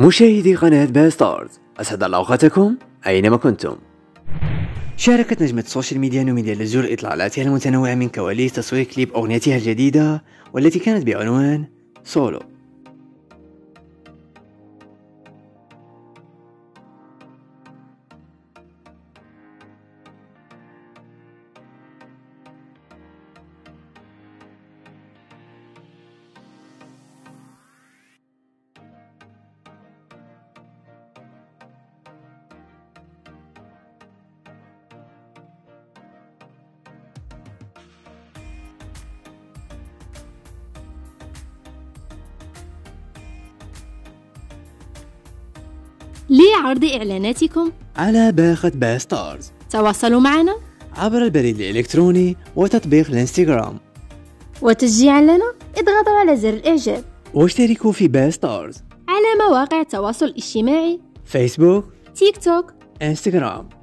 مشاهدي قناة با ستارز، أسعد الله أوقاتكم أينما كنتم. شاركت نجمة السوشيال ميديا نوميديا لزول إطلالاتها المتنوعة من كواليس تصوير كليب أغنيتها الجديدة والتي كانت بعنوان سولو. لعرض إعلاناتكم على باخت با ستارز. تواصلوا معنا عبر البريد الإلكتروني وتطبيق الانستغرام، وتشجيعا لنا اضغطوا على زر الإعجاب واشتركوا في با ستارز على مواقع التواصل الاجتماعي فيسبوك، تيك توك، انستغرام.